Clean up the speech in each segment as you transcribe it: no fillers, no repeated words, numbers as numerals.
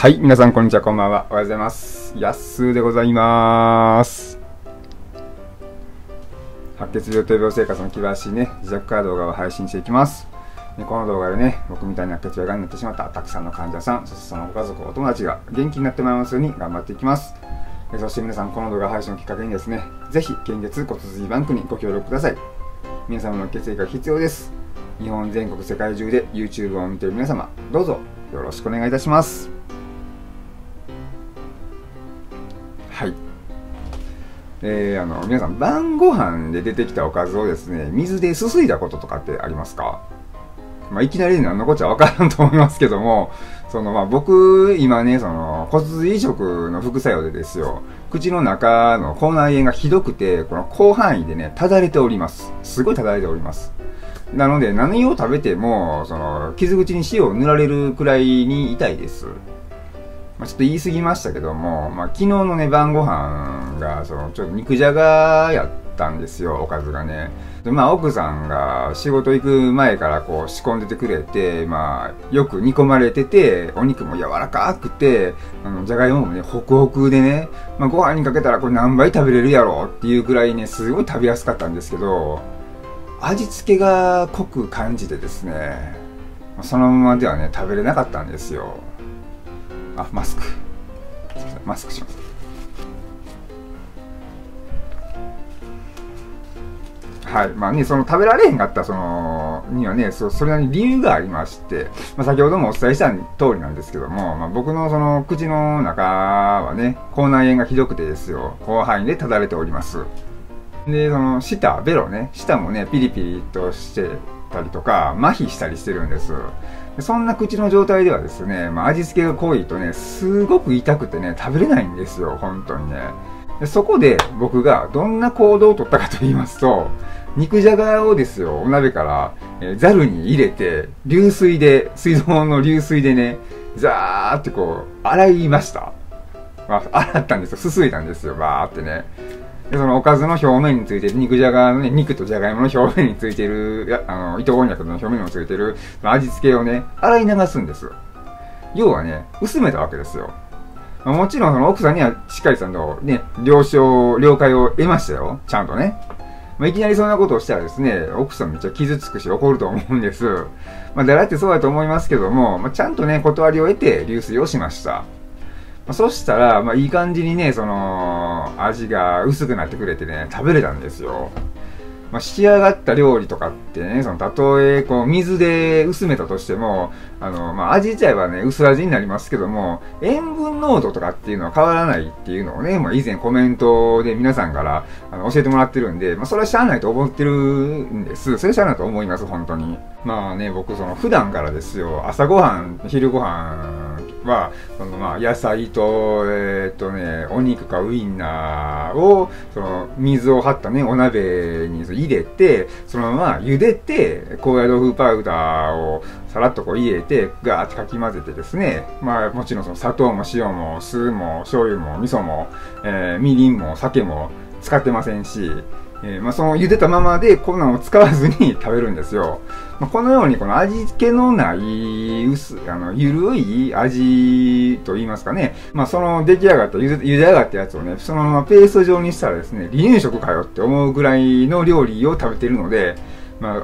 はい、皆さんこんにちは、こんばんは、おはようございます。やっすーでございます。白血病と病生活の気晴らしいね、自宅から動画を配信していきます。この動画でね、僕みたいな白血病がんになってしまったたくさんの患者さん、そしてそのご家族、お友達が元気になってもらいますように頑張っていきます。そして皆さん、この動画配信をきっかけにですね、ぜひ献血骨髄バンクにご協力ください。皆様の血液が必要です。日本全国世界中で YouTube を見ている皆様、どうぞよろしくお願いいたします。はい、皆さん、晩ご飯で出てきたおかずをですね、水ですすいだこととかってありますか？いきなり何のこっちゃわからんと思いますけども、僕、今ね、骨髄移植の副作用でですよ、口の中の口内炎がひどくて、この広範囲でね、ただれております。すごいただれております。なので、何を食べても、傷口に塩を塗られるくらいに痛いです。ちょっと言い過ぎましたけども、昨日のね、晩ご飯が、ちょっと肉じゃがやったんですよ、おかずがね。で、奥さんが仕事行く前からこう仕込んでてくれて、よく煮込まれてて、お肉も柔らかくて、じゃがいももね、ホクホクでね、ご飯にかけたらこれ何倍食べれるやろっていうくらいね、すごい食べやすかったんですけど、味付けが濃く感じてですね、そのままではね、食べれなかったんですよ。あ、マスク。マスクします。はい。食べられへんかった、にはね、それなりに理由がありまして、先ほどもお伝えした通りなんですけども、僕の口の中はね、口内炎がひどくてですよ、広範囲でただれております。で、舌、ベロね、舌もね、ピリピリとしてたりとか、麻痺したりしてるんです。そんな口の状態ではですね、味付けが濃いとね、すごく痛くてね、食べれないんですよ、本当にね。で、そこで僕がどんな行動をとったかと言いますと、肉じゃがをですよ、お鍋からザルに入れて、流水で、水道の流水でね、ザーってこう、洗いました。洗ったんですよ、すすいだんですよ、バーってね。で、おかずの表面についてる、肉じゃがのね、肉とじゃがいもの表面についてる、糸こんにゃくの表面についてる、味付けをね、洗い流すんです。要はね、薄めたわけですよ。もちろん、奥さんにはしっかりね、了解を得ましたよ。ちゃんとね。いきなりそんなことをしたらですね、奥さんめっちゃ傷つくし怒ると思うんです。だらってそうだと思いますけども、ちゃんとね、断りを得て流水をしました。そしたら、いい感じにね、味が薄くなってくれてね、食べれたんですよ。仕上がった料理とかってね、たとえ、水で薄めたとしても、味自体はね、薄味になりますけども、塩分濃度とかっていうのは変わらないっていうのをね、以前コメントで皆さんから、教えてもらってるんで、それはしゃあないと思ってるんです。それはしゃあないと思います、本当に。僕、普段からですよ、朝ごはん、昼ごはん、は野菜と、お肉かウインナーを水を張った、ね、お鍋に入れて、そのまま茹でて、高野豆腐パウダーをさらっとこう入れて、ガーッとかき混ぜてですね、もちろん砂糖も塩も酢も醤油も味噌も、みりんも酒も使ってませんし。茹でたままで粉を使わずに食べるんですよ。このように、この味付けのない、ゆるい味と言いますかね。出来上がった、茹で上がったやつをね、そのままペースト状にしたらですね、離乳食かよって思うぐらいの料理を食べているので、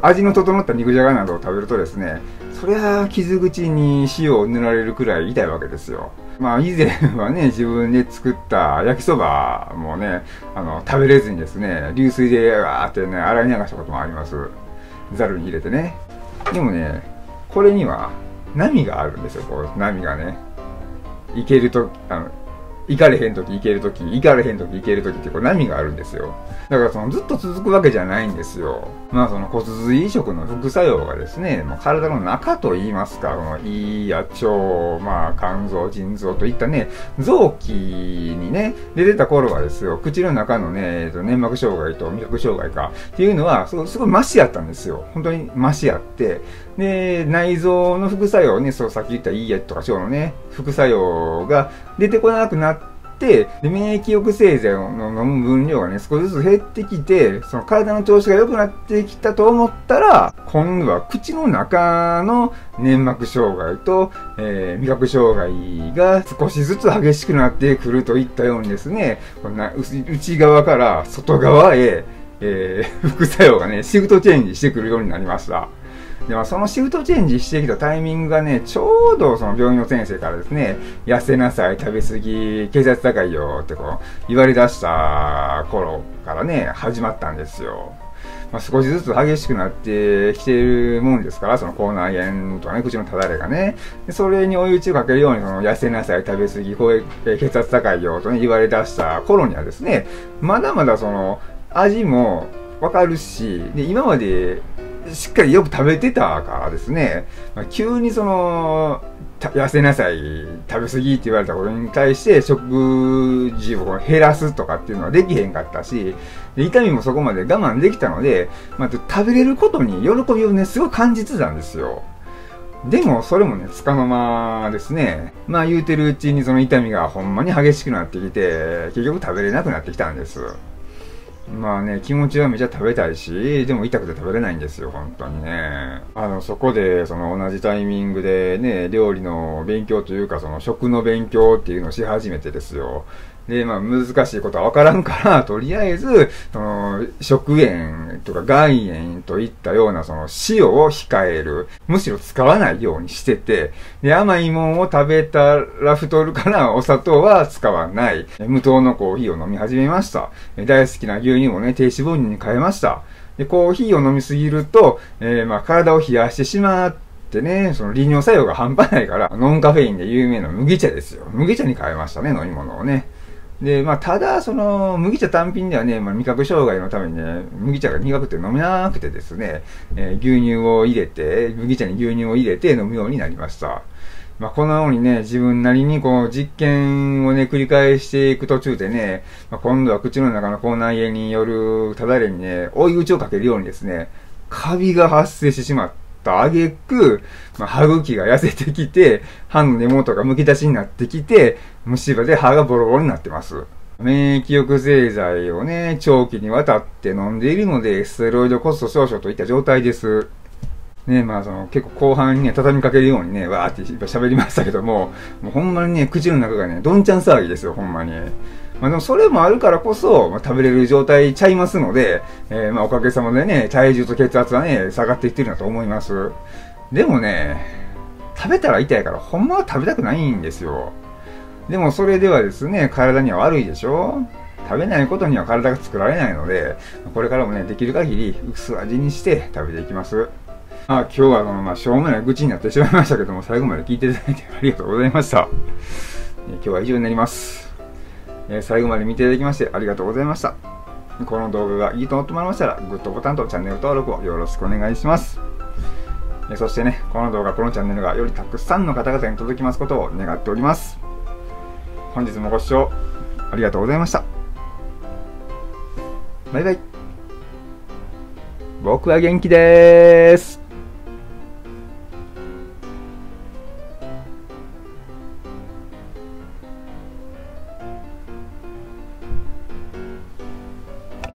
味の整った肉じゃがなどを食べるとですね、そりゃ傷口に塩を塗られるくらい痛いわけですよ。以前はね、自分で作った焼きそばもね、食べれずにですね、流水でわーってね、洗い流したこともあります。ざるに入れてね。でもね、これには波があるんですよ、こう、波がね。いけると、行かれへんとき行けるとき、行かれへんとき行けるときって、こう波があるんですよ。だからずっと続くわけじゃないんですよ。骨髄移植の副作用がですね、体の中といいますか、胃や腸、肝臓、腎臓といったね、臓器にね、出た頃はですよ、口の中のね、粘膜障害と味覚障害かっていうのは、すごいマシやったんですよ。本当にマシやって。で、内臓の副作用ね、さっき言った胃やとか腸のね、副作用が出てこなくなって、って、で免疫抑制剤を飲む分量がね、少しずつ減ってきて、その体の調子が良くなってきたと思ったら、今度は口の中の粘膜障害と、味覚障害が少しずつ激しくなってくるといったようにですね、こんな内側から外側へ、副作用がね、シフトチェンジしてくるようになりました。でもそのシフトチェンジしてきたタイミングがね、ちょうどその病院の先生からですね、痩せなさい、食べ過ぎ、血圧高いよってこう言われ出した頃からね、始まったんですよ。まあ、少しずつ激しくなってきているもんですから、その口内炎とかね、口のただれがね、でそれに追い打ちをかけるように、その痩せなさい、食べ過ぎ、血圧高いよとね、言われ出した頃にはですね、まだまだその味もわかるし、で今までしっかりよく食べてたからですね、まあ、急にその、痩せなさい、食べ過ぎって言われたことに対して、食事を減らすとかっていうのはできへんかったし、で痛みもそこまで我慢できたので、まあ、食べれることに喜びをね、すごい感じてたんですよ。でも、それもね、つかの間ですね。まあ言うてるうちにその痛みがほんまに激しくなってきて、結局食べれなくなってきたんです。まあね、気持ちはめちゃ食べたいし、でも痛くて食べれないんですよ、本当にね。そこで、その同じタイミングでね、料理の勉強というか、その食の勉強っていうのをし始めてですよ。で、まあ難しいことはわからんから、とりあえず、その、食塩とか外塩といったようなその塩を控える。むしろ使わないようにしてて、で、甘いもんを食べたら太るからお砂糖は使わない。無糖のコーヒーを飲み始めました。大好きな牛乳もね、低脂肪乳に変えました。で、コーヒーを飲みすぎると、まあ体を冷やしてしまってね、その利尿作用が半端ないから、ノンカフェインで有名な麦茶ですよ。麦茶に変えましたね、飲み物をね。で、まあ、ただ、その、麦茶単品ではね、まあ、味覚障害のためにね、麦茶が苦くて飲めなくてですね、牛乳を入れて、麦茶に牛乳を入れて飲むようになりました。まあ、このようにね、自分なりにこう、実験をね、繰り返していく途中でね、まあ、今度は口の中の口内炎によるただれにね、追い打ちをかけるようにですね、カビが発生してしまって、挙句、まあ、歯茎が痩せてきて、歯の根元がむき出しになってきて、虫歯で歯がボロボロになってます。免疫抑制剤をね、長期にわたって飲んでいるので、ステロイドコスト少々といった状態です。ね、まあその結構後半にね、畳みかけるようにね、わーって喋りましたけども、もうほんまにね、口の中がね、どんちゃん騒ぎですよ、ほんまに。まあでもそれもあるからこそ、まあ、食べれる状態ちゃいますので、まあおかげさまでね、体重と血圧はね、下がっていってるんだと思います。でもね、食べたら痛いから、ほんまは食べたくないんですよ。でもそれではですね、体には悪いでしょ？食べないことには体が作られないので、これからもね、できる限り薄味にして食べていきます。まあ今日はまあしょうもない愚痴になってしまいましたけども、最後まで聞いていただいてありがとうございました。今日は以上になります。最後まで見ていただきましてありがとうございました。この動画がいいと思ってもらいましたら、グッドボタンとチャンネル登録をよろしくお願いします。そしてね、この動画、このチャンネルがよりたくさんの方々に届きますことを願っております。本日もご視聴ありがとうございました。バイバイ。僕は元気でーす。